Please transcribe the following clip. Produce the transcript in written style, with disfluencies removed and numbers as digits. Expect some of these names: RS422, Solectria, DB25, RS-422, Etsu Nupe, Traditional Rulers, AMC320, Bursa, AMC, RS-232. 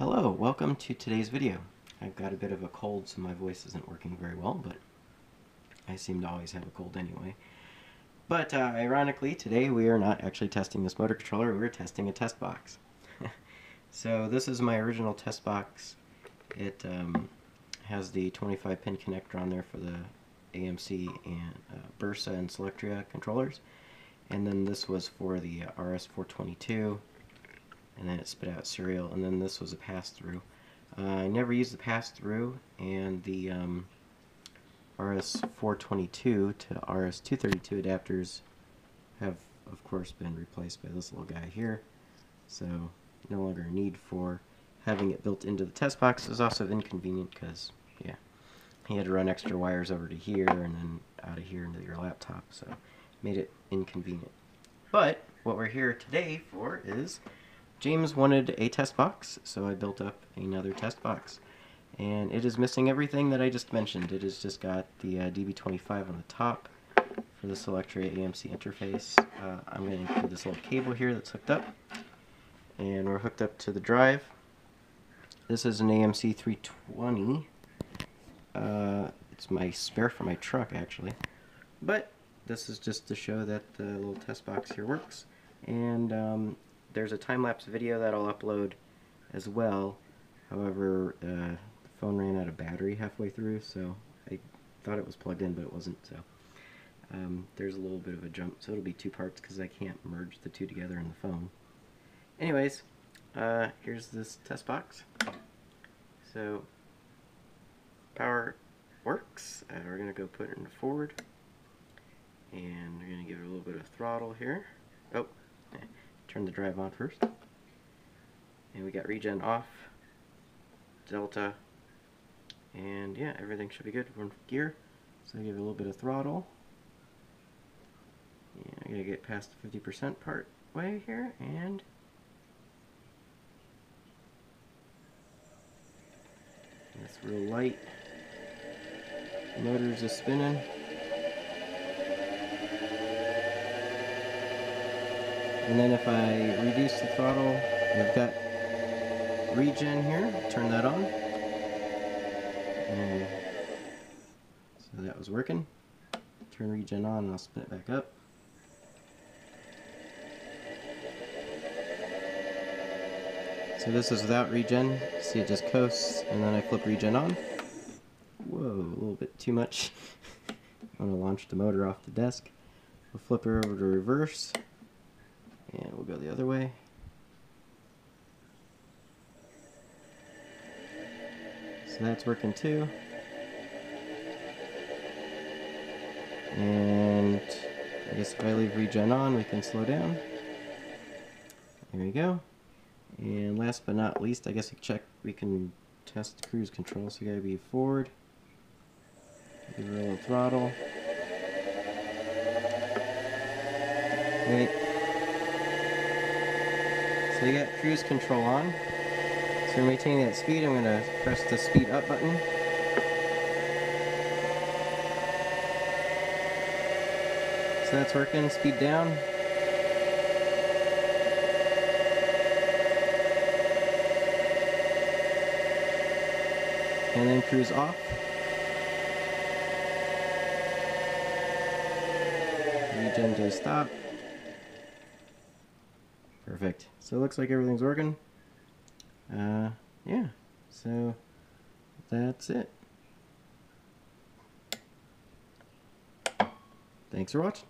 Hello, welcome to today's video. I've got a bit of a cold, so my voice isn't working very well, but I seem to always have a cold anyway. But ironically, today we are not actually testing this motor controller, we're testing a test box. So this is my original test box. It has the 25-pin connector on there for the AMC and Bursa and Solectria controllers. And then this was for the RS422. And then it spit out serial, and then this was a pass-through. I never used the pass-through, and the RS-422 to RS-232 adapters have, of course, been replaced by this little guy here. So no longer a need for having it built into the test box. It was also inconvenient because, yeah, you had to run extra wires over to here and then out of here into your laptop, so it made it inconvenient. But what we're here today for is James wanted a test box, so I built up another test box. And it is missing everything that I just mentioned. It has just got the DB25 on the top for the Solectria AMC interface. I'm going to include this little cable here that's hooked up. And we're hooked up to the drive. This is an AMC320. It's my spare for my truck, actually. But this is just to show that the little test box here works. And there's a time-lapse video that I'll upload as well. However, the phone ran out of battery halfway through, so I thought it was plugged in, but it wasn't, so there's a little bit of a jump, so it'll be two parts because I can't merge the two together in the phone. Anyways, here's this test box. So power works. We're going to go put it in forward, and we're going to give it a little bit of throttle here. Oh. Turn the drive on first, and we got regen off, delta, and yeah, everything should be good. We're in gear, so I give it a little bit of throttle. Yeah, I gotta get past the 50% part way here, and that's real light. The motor's just spinning. And then if I reduce the throttle, I've got regen here, turn that on. And so that was working. Turn regen on and I'll spin it back up. So this is without regen. See, it just coasts, and then I flip regen on. Whoa, a little bit too much. I'm going to launch the motor off the desk. We'll flip her over to reverse. And we'll go the other way. So that's working too. And I guess if I leave regen on, we can slow down. There we go. And last but not least, I guess we can test cruise control. So we gotta be forward. Give it a little throttle. Wait. So you got cruise control on. So to maintain that speed, I'm going to press the speed up button. So that's working. Speed down. And then cruise off. Regen to stop. Perfect. So it looks like everything's working. Yeah. So that's it. Thanks for watching.